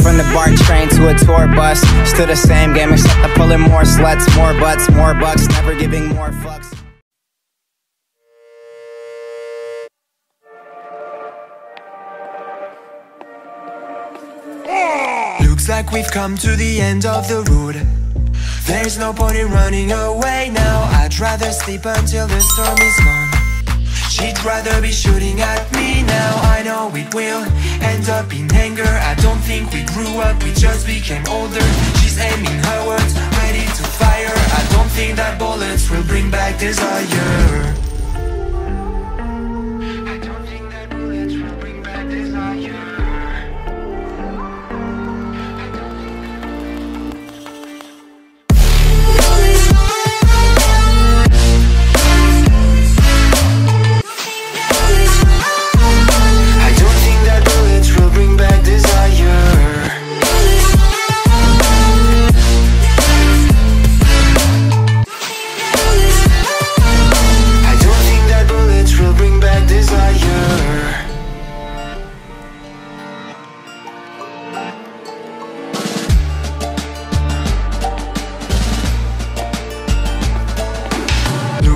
From the BART train to a tour bus, still the same game except I'm pulling more sluts, more butts, more bucks, never giving more fucks. Looks like we've come to the end of the road. There's no point in running away now. I'd rather sleep until the storm is gone. She'd rather be shooting at me now. I know it will end up in anger. I don't think we grew up, we just became older. She's aiming her words, ready to fire. I don't think that bullets will bring back desire.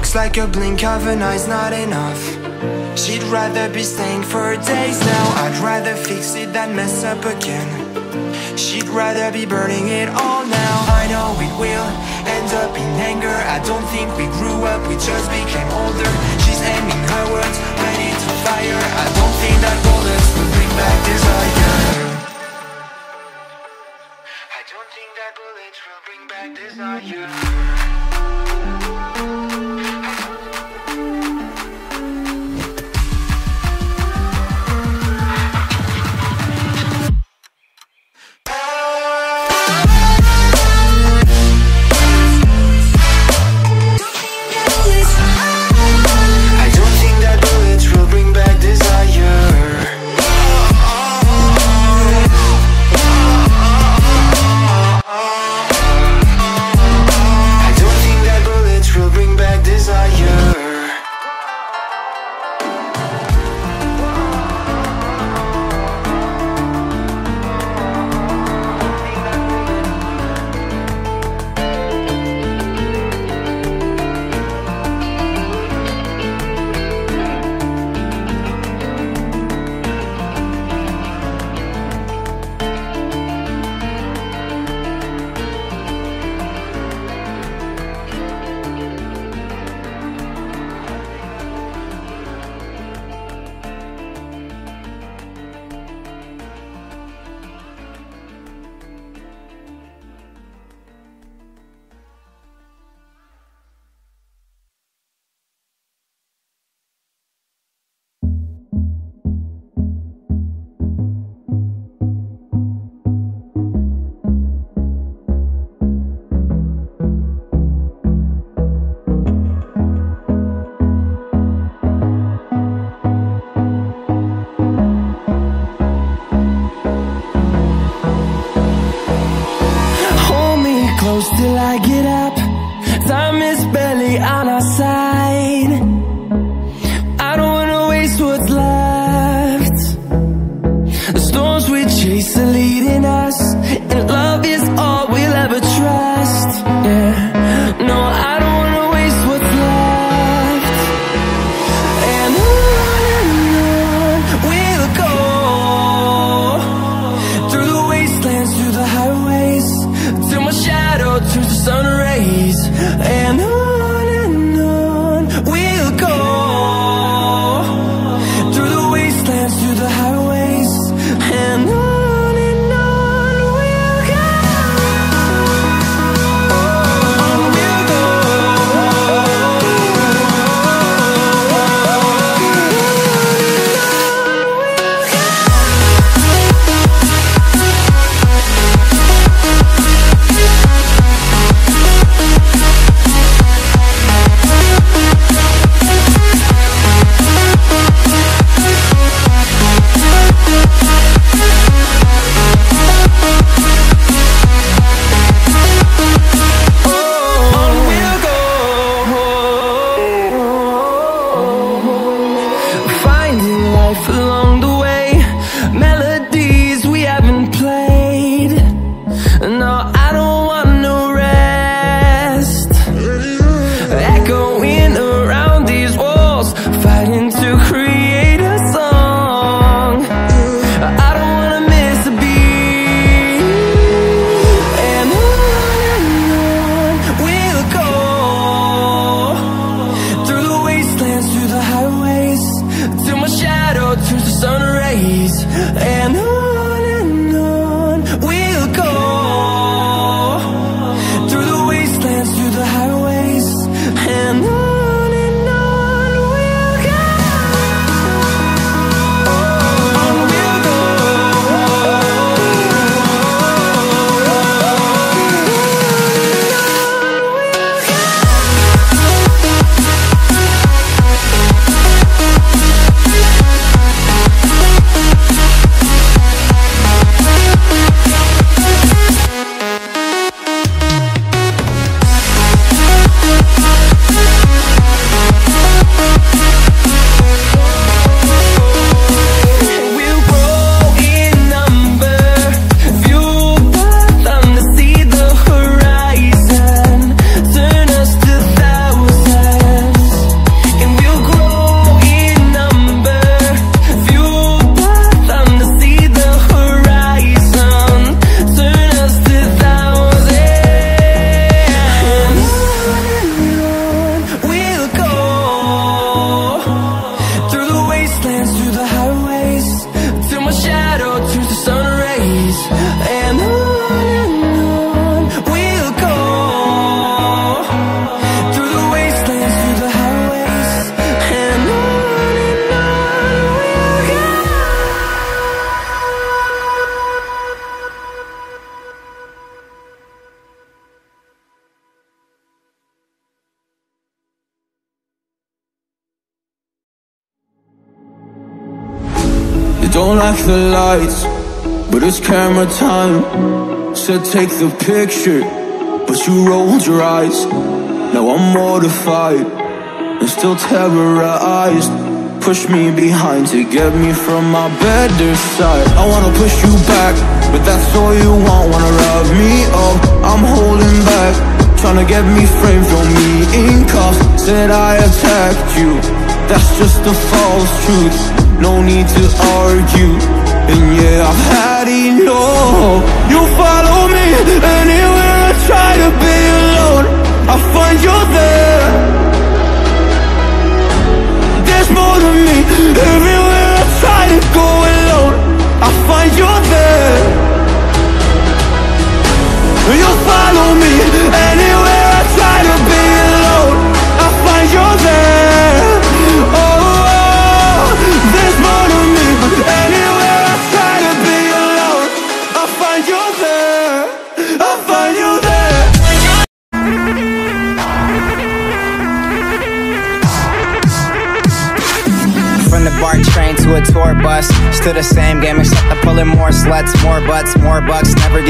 Looks like a blink of an eye's not enough. She'd rather be staying for days now. I'd rather fix it than mess up again. She'd rather be burning it all now. I know it will end up in anger. I don't think we grew up, we just became older. She's aiming her words, ready to fire. I don't think that bullets will bring back desire. I don't think that bullets will bring back desire. Till I get up, time is barely on our side. I don't wanna waste what's left. The storms we chase are leading us, and love is all we'll ever trust. Yeah, no, I don't wanna waste what's left. And on we'll go, through the wastelands, through the highways, till my shadow to the sun rays. And on we'll go, through the wastelands, through the highways, and on we'll go. life along the way, melodies we haven't played. No, I don't want no rest, echoing around these walls, fighting to create a song. I don't want to miss a beat, and on we'll go, through the wastelands, through the highways, till my shadow turns to sun rays, and on we'll go, through the wastelands, through the highways, and on we'll go, on we'll go. Don't like the lights, but it's camera time. Said take the picture, but you rolled your eyes. Now I'm mortified and still terrorized. Push me behind to get me from my better side. I wanna push you back, but that's all you want. Wanna rub me up, I'm holding back. Tryna get me framed, throw me in cuffs. Said I attacked you, that's just a false truth. No need to argue, and yeah, I've had enough. You follow me anywhere I try to be alone, I find you're there. There's more to me everywhere I try to go alone, I find you're there. You follow me anywhere I try to be alone, I find you're there. Oh, to a tour bus, still the same game, except I'm pulling more sluts, more butts, more bucks, never give